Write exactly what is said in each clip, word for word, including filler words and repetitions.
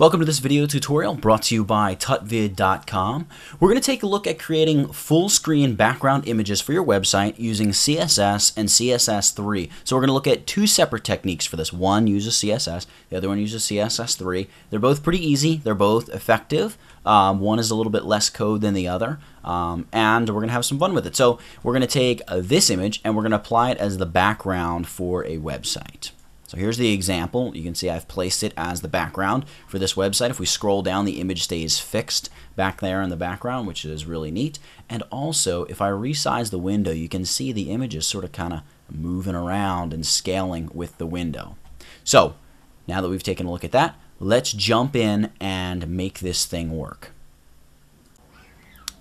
Welcome to this video tutorial brought to you by tutvid dot com. We're going to take a look at creating full screen background images for your website using C S S and C S S three. So we're going to look at two separate techniques for this. One uses C S S, the other one uses C S S three. They're both pretty easy, they're both effective. Um, one is a little bit less code than the other, um, and we're going to have some fun with it. So we're going to take uh, this image and we're going to apply it as the background for a website. So here's the example. You can see I've placed it as the background for this website. If we scroll down, the image stays fixed back there in the background, which is really neat. And also, if I resize the window, you can see the image is sort of kind of moving around and scaling with the window. So now that we've taken a look at that, let's jump in and make this thing work.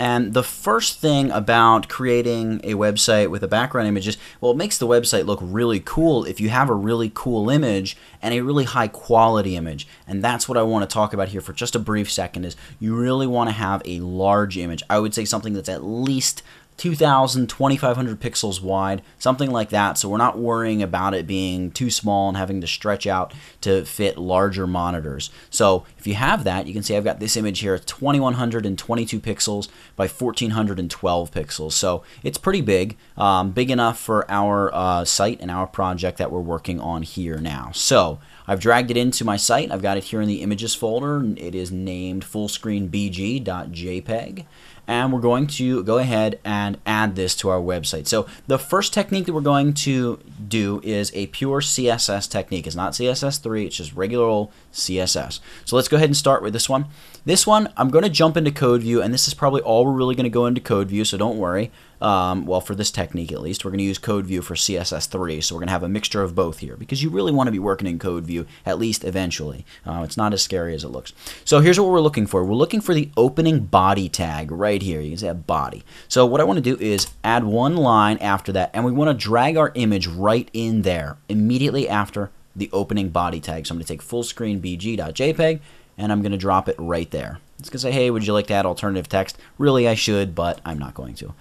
And the first thing about creating a website with a background image is, well, it makes the website look really cool if you have a really cool image and a really high quality image. And that's what I want to talk about here for just a brief second is you really want to have a large image. I would say something that's at least two thousand, twenty-five hundred pixels wide, something like that. So we're not worrying about it being too small and having to stretch out to fit larger monitors. So if you have that, you can see I've got this image here, twenty-one hundred twenty-two pixels by fourteen hundred twelve pixels. So it's pretty big, um, big enough for our uh, site and our project that we're working on here now. So I've dragged it into my site. I've got it here in the images folder. It is named full screen b g dot j p g. And we're going to go ahead and add this to our website. So the first technique that we're going to do is a pure C S S technique. It's not C S S three, it's just regular old C S S. So let's go ahead and start with this one. This one, I'm going to jump into code view, and this is probably all we're really going to go into code view, so don't worry. Um, well, for this technique at least, we're going to use code view for C S S three, so we're going to have a mixture of both here because you really want to be working in code view at least eventually. Uh, it's not as scary as it looks. So here's what we're looking for. We're looking for the opening body tag right here. You can say a body. So what I want to do is add one line after that, and we want to drag our image right in there immediately after the opening body tag. So I'm going to take full screen b g dot j p g, and I'm going to drop it right there. It's going to say, hey, would you like to add alternative text? Really, I should, but I'm not going to.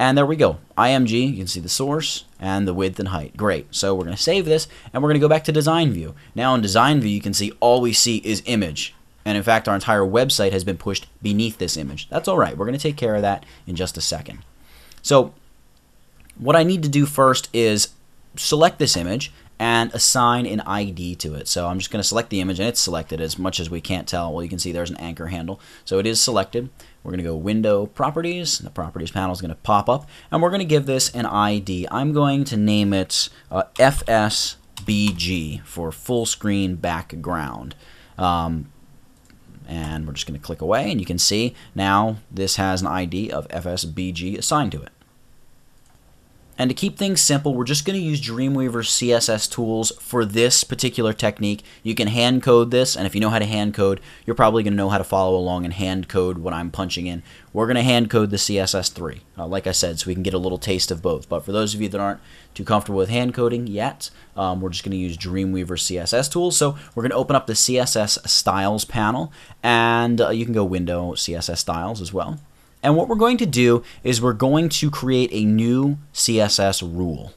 And there we go, I M G, you can see the source and the width and height. Great, so we're gonna save this and we're gonna go back to design view. Now in design view, you can see all we see is image. And in fact, our entire website has been pushed beneath this image. That's all right, we're gonna take care of that in just a second. So what I need to do first is select this image and assign an I D to it. So I'm just gonna select the image, and it's selected as much as we can't tell. Well, you can see there's an anchor handle. So it is selected. We're gonna go window properties, and the properties panel is gonna pop up, and we're gonna give this an I D. I'm going to name it uh, F S B G for full screen background. Um, and we're just gonna click away, and you can see now this has an I D of F S B G assigned to it. And to keep things simple, we're just going to use Dreamweaver C S S tools for this particular technique. You can hand code this, and if you know how to hand code, you're probably going to know how to follow along and hand code what I'm punching in. We're going to hand code the C S S three, uh, like I said, so we can get a little taste of both. But for those of you that aren't too comfortable with hand coding yet, um, we're just going to use Dreamweaver C S S tools. So we're going to open up the C S S styles panel, and uh, you can go window C S S styles as well. And what we're going to do is we're going to create a new C S S rule.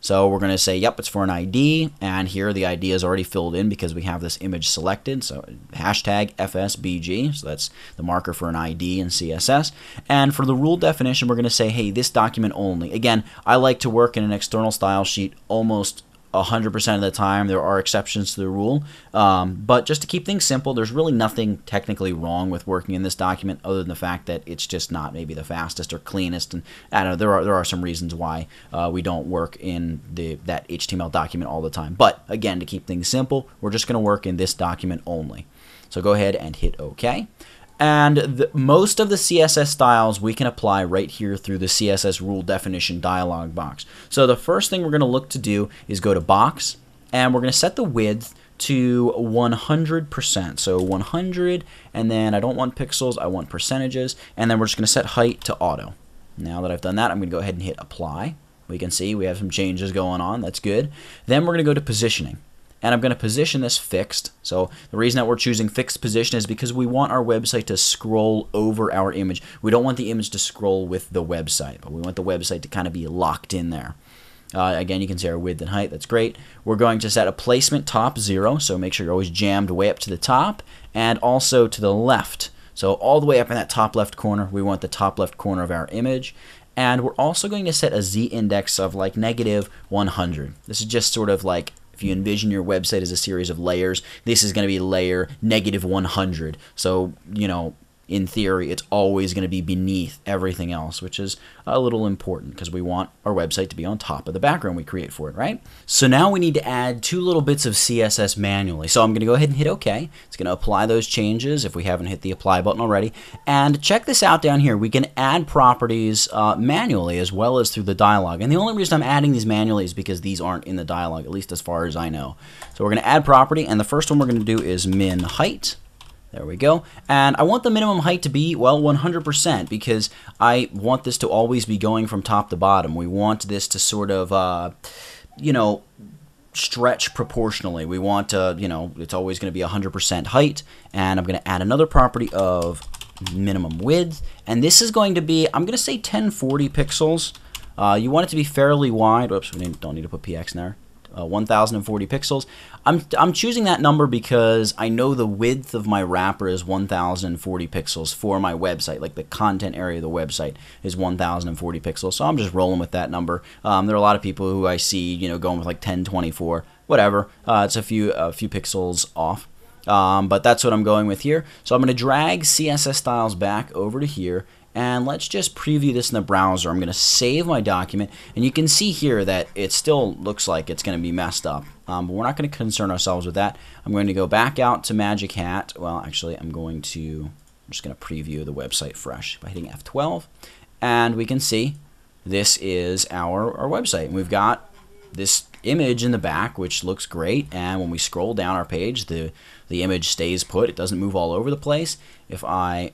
So we're going to say, yep, it's for an I D, and here the I D is already filled in because we have this image selected, so hashtag F S B G, so that's the marker for an I D in C S S. And for the rule definition, we're going to say, hey, this document only. Again, I like to work in an external style sheet almost one hundred percent of the time. There are exceptions to the rule, um, but just to keep things simple, there's really nothing technically wrong with working in this document other than the fact that it's just not maybe the fastest or cleanest, and I don't know, there are there are some reasons why uh, we don't work in the that H T M L document all the time. But again, to keep things simple, we're just going to work in this document only. So go ahead and hit OK. And the, most of the C S S styles we can apply right here through the C S S rule definition dialog box. So the first thing we're going to look to do is go to box, and we're going to set the width to one hundred percent. So one hundred, and then I don't want pixels, I want percentages, and then we're just going to set height to auto. Now that I've done that, I'm going to go ahead and hit apply. We can see we have some changes going on, that's good. Then we're going to go to positioning. And I'm going to position this fixed. So the reason that we're choosing fixed position is because we want our website to scroll over our image. We don't want the image to scroll with the website, but we want the website to kind of be locked in there. Uh, again, you can see our width and height. That's great. We're going to set a placement top zero, so make sure you're always jammed way up to the top and also to the left. So all the way up in that top left corner, we want the top left corner of our image. And we're also going to set a z-index of like negative one hundred. This is just sort of like, if you envision your website as a series of layers, this is going to be layer negative one hundred. So, you know, in theory, it's always going to be beneath everything else, which is a little important because we want our website to be on top of the background we create for it, right? So now we need to add two little bits of C S S manually. So I'm going to go ahead and hit OK. It's going to apply those changes if we haven't hit the apply button already. And check this out down here. We can add properties uh, manually as well as through the dialog. And the only reason I'm adding these manually is because these aren't in the dialog, at least as far as I know. So we're going to add property. And the first one we're going to do is min height. There we go. And I want the minimum height to be, well, one hundred percent, because I want this to always be going from top to bottom. We want this to sort of, uh, you know, stretch proportionally. We want to, you know, it's always going to be one hundred percent height. And I'm going to add another property of minimum width. And this is going to be, I'm going to say ten forty pixels. Uh, you want it to be fairly wide. Whoops, we don't need to put P X in there. Uh, one thousand forty pixels. I'm, I'm choosing that number because I know the width of my wrapper is one thousand forty pixels for my website, like the content area of the website is one thousand forty pixels, so I'm just rolling with that number. Um, there are a lot of people who I see, you know, going with like ten twenty-four, whatever. Uh, it's a few, a few pixels off, um, but that's what I'm going with here. So I'm going to drag C S S styles back over to here, and let's just preview this in the browser. I'm going to save my document, and you can see here that it still looks like it's going to be messed up. Um, but we're not going to concern ourselves with that. I'm going to go back out to Magic Hat. Well, actually, I'm going to, I'm just going to preview the website fresh by hitting F twelve, and we can see this is our, our website. And we've got this image in the back, which looks great, and when we scroll down our page, the, the image stays put. It doesn't move all over the place. If I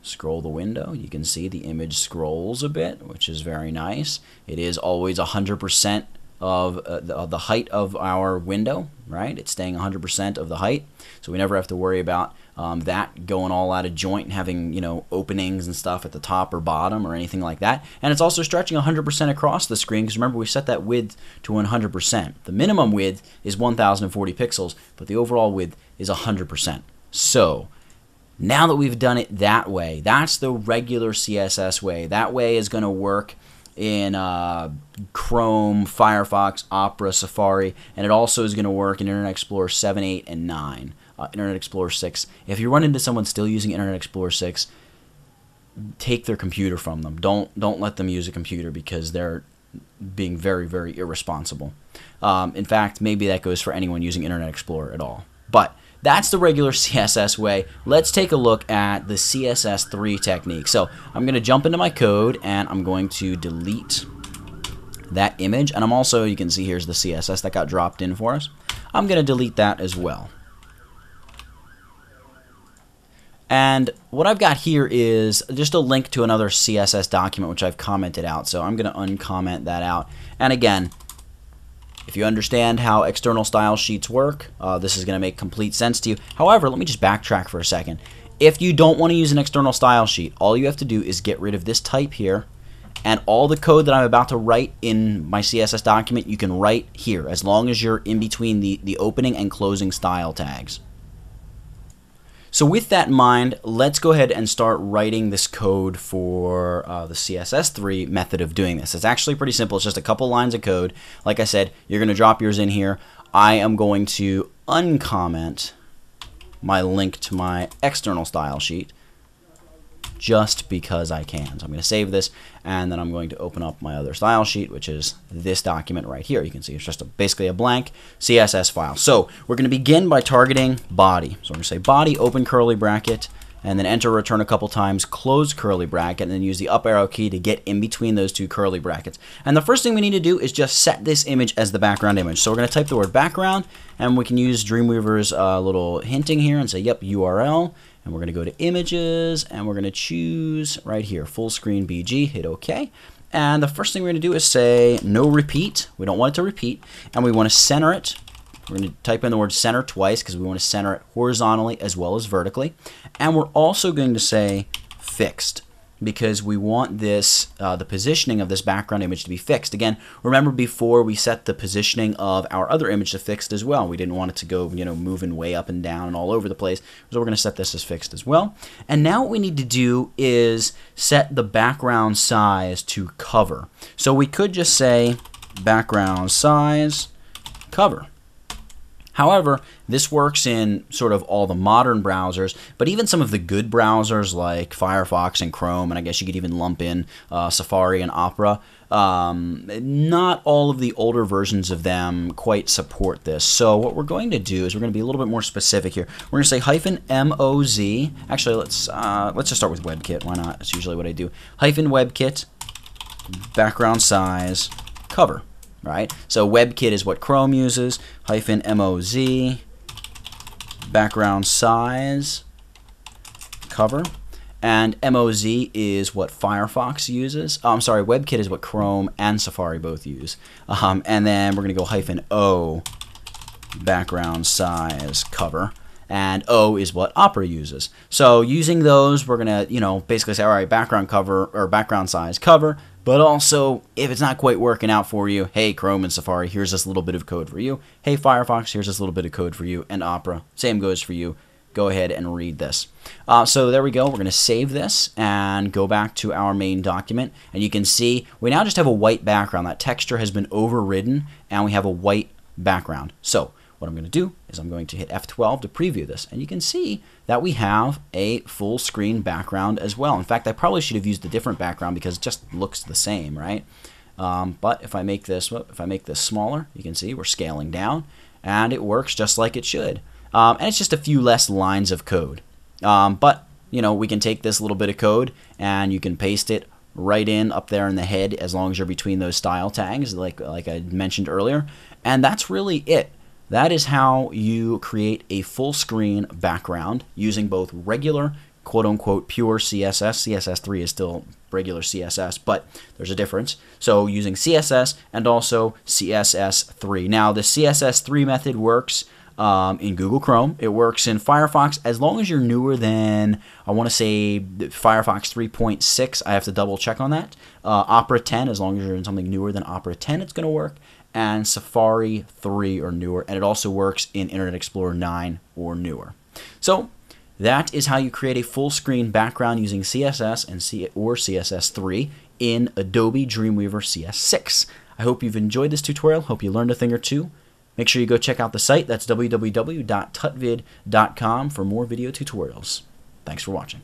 scroll the window, you can see the image scrolls a bit, which is very nice. It is always one hundred percent of uh, the, of the height of our window, right? It's staying one hundred percent of the height, so we never have to worry about um, that going all out of joint and having, you know, openings and stuff at the top or bottom or anything like that. And it's also stretching one hundred percent across the screen because remember we set that width to one hundred percent. The minimum width is one thousand forty pixels, but the overall width is one hundred percent. So now that we've done it that way, that's the regular C S S way. That way is going to work in uh, Chrome, Firefox, Opera, Safari, and it also is going to work in Internet Explorer seven, eight, and nine, uh, Internet Explorer six. If you run into someone still using Internet Explorer six, take their computer from them. Don't, don't let them use a computer because they're being very, very irresponsible. Um, in fact, maybe that goes for anyone using Internet Explorer at all. But that's the regular C S S way. Let's take a look at the C S S three technique. So I'm going to jump into my code, and I'm going to delete that image. And I'm also, you can see here's the C S S that got dropped in for us. I'm going to delete that as well. And what I've got here is just a link to another C S S document, which I've commented out. So I'm going to uncomment that out. And again, if you understand how external style sheets work, uh, this is going to make complete sense to you. However, let me just backtrack for a second. If you don't want to use an external style sheet, all you have to do is get rid of this type here, and all the code that I'm about to write in my C S S document, you can write here as long as you're in between the, the opening and closing style tags. So with that in mind, let's go ahead and start writing this code for uh, the C S S three method of doing this. It's actually pretty simple. It's just a couple lines of code. Like I said, you're going to drop yours in here. I am going to uncomment my link to my external style sheet just because I can. So I'm going to save this, and then I'm going to open up my other style sheet, which is this document right here. You can see it's just a, basically a blank C S S file. So we're going to begin by targeting body. So I'm going to say body, open curly bracket, and then enter return a couple times, close curly bracket, and then use the up arrow key to get in between those two curly brackets. And the first thing we need to do is just set this image as the background image. So we're going to type the word background, and we can use Dreamweaver's uh, little hinting here and say, yep, U R L. And we're going to go to images, and we're going to choose right here, full screen B G, hit OK. And the first thing we're going to do is say no repeat. We don't want it to repeat, and we want to center it. We're going to type in the word center twice because we want to center it horizontally as well as vertically. And we're also going to say fixed. because we want this, uh, the positioning of this background image to be fixed. Again, remember before we set the positioning of our other image to fixed as well. We didn't want it to go, you know, moving way up and down and all over the place. So we're going to set this as fixed as well. And now what we need to do is set the background size to cover. So we could just say background size cover. However, this works in sort of all the modern browsers, but even some of the good browsers like Firefox and Chrome, and I guess you could even lump in uh, Safari and Opera, um, not all of the older versions of them quite support this. So what we're going to do is we're going to be a little bit more specific here. We're going to say hyphen M O Z. Actually, let's, uh, let's just start with WebKit. Why not? That's usually what I do. Hyphen WebKit, background size, cover. Right? So WebKit is what Chrome uses, hyphen M O Z, background size, cover, and M O Z is what Firefox uses. Oh, I'm sorry, WebKit is what Chrome and Safari both use. Um, and then we're going to go hyphen O, background size, cover. And O is what Opera uses. So using those, we're going to, you know, basically say, all right, background cover or background size cover. But also, if it's not quite working out for you, hey, Chrome and Safari, here's this little bit of code for you. Hey, Firefox, here's this little bit of code for you. And Opera, same goes for you. Go ahead and read this. Uh, so there we go. We're going to save this and go back to our main document. And you can see we now just have a white background. That texture has been overridden, and we have a white background. So what I'm going to do is I'm going to hit F twelve to preview this. And you can see that we have a full screen background as well. In fact, I probably should have used a different background because it just looks the same, right? Um, but if I make this, if I make this smaller, you can see we're scaling down and it works just like it should. Um, and it's just a few less lines of code. Um, but, you know, we can take this little bit of code and you can paste it right in up there in the head as long as you're between those style tags like, like I mentioned earlier. And that's really it. That is how you create a full screen background using both regular, quote unquote, pure C S S. C S S three is still regular C S S, but there's a difference. So using C S S and also C S S three. Now the C S S three method works um, in Google Chrome. It works in Firefox as long as you're newer than, I want to say, Firefox three point six. I have to double check on that. Uh, Opera ten, as long as you're in something newer than Opera ten, it's going to work. And Safari three or newer, and it also works in Internet Explorer nine or newer. So that is how you create a full screen background using C S S and C or C S S three in Adobe Dreamweaver C S six. I hope you've enjoyed this tutorial. Hope you learned a thing or two. Make sure you go check out the site. That's w w w dot tutvid dot com for more video tutorials. Thanks for watching.